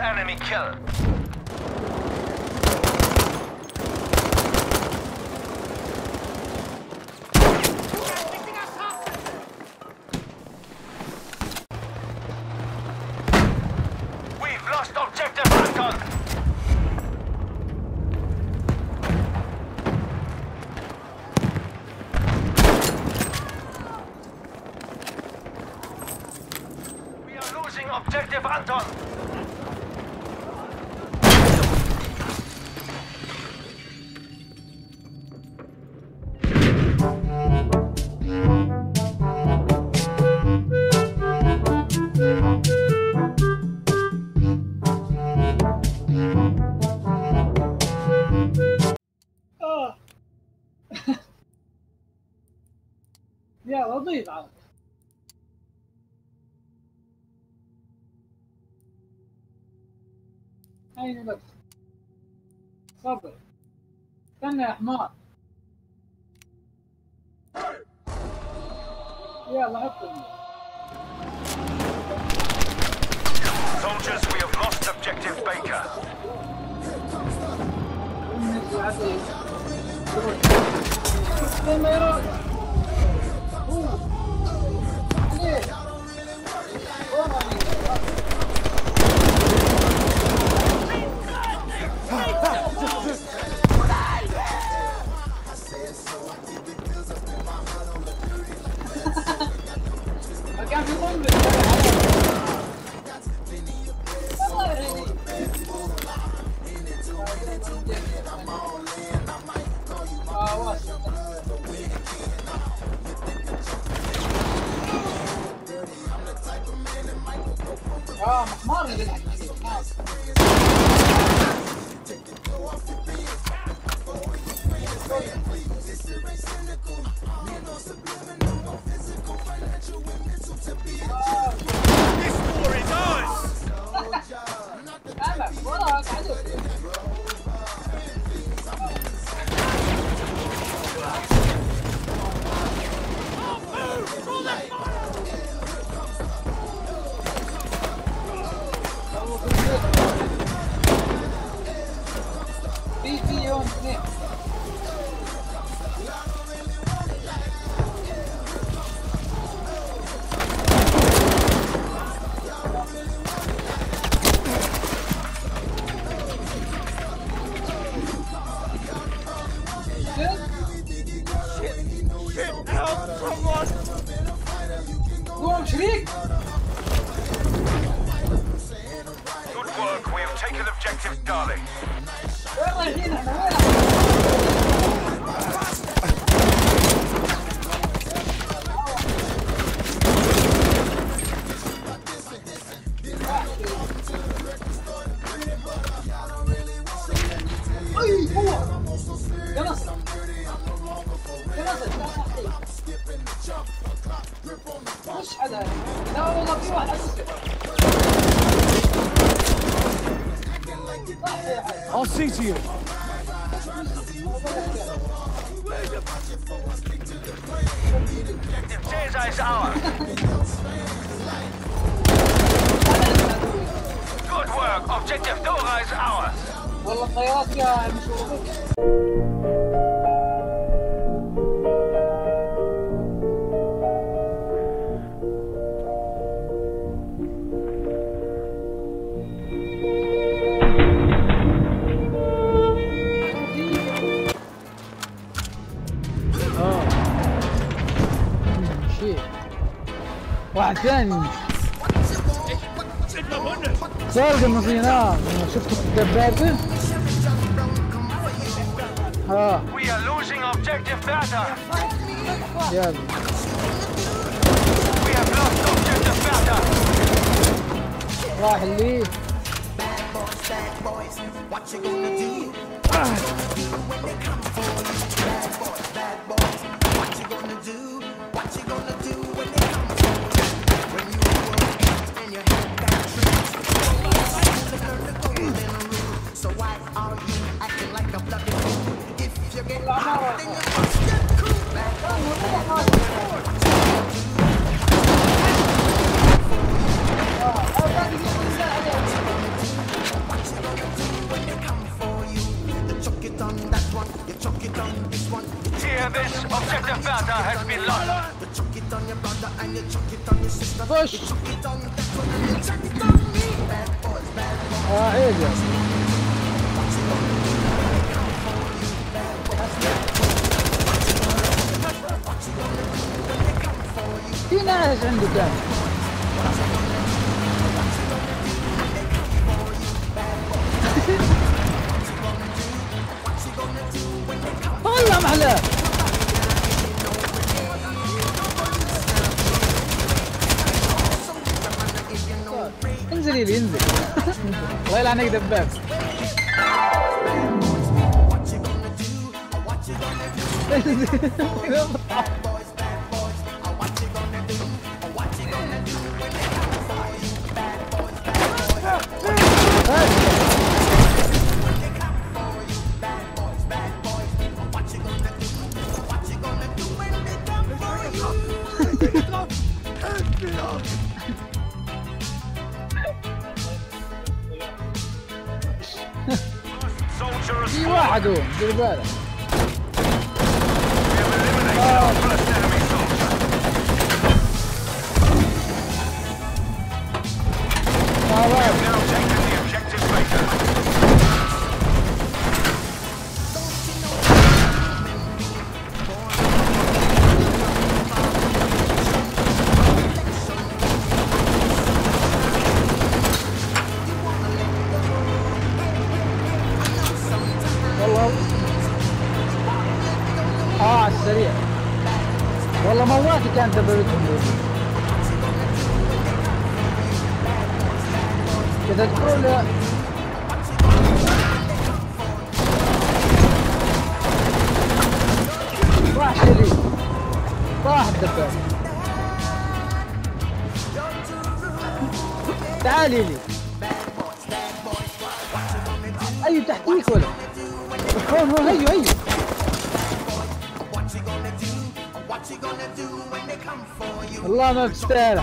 enemy kill. We've lost objective Anton. Objective Anton. Oh. Yeah, we'll do that. أين بس صبر استنى يا حمار يلا حطني. Soldiers, we have lost objective Baker. I'll see to you. Objective is ours. Good work. Objective Dora is ours. ثاني صار لما فينا شفت الدبابه ها we are losing objective Bata. Yeah. We have lost objective Bata. راح اللي Hear this, objective data has been lost. Push! Ah, ellos. ¿Qué naves ando acá? والله معلاه انزلي لي انزل الله يلعنك دباب في واحد هو دير بالك سريع والله مواتي كانت تبرتهم كذا تقول لا راح شريك راح الدباب تعالي لي ايوه تحتيك ولا ايوه ايوه الله ما بتستاهل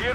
Hear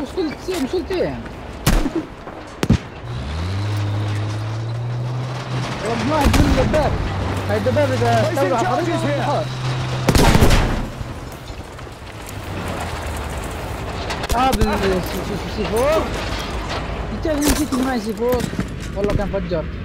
مشكلتين مشكلتين والله كل دبابة هاي الدبابة إذا استولوا على الطريق خلاص بالسي فور. انت نسيت معي سي فور والله كان فجرت.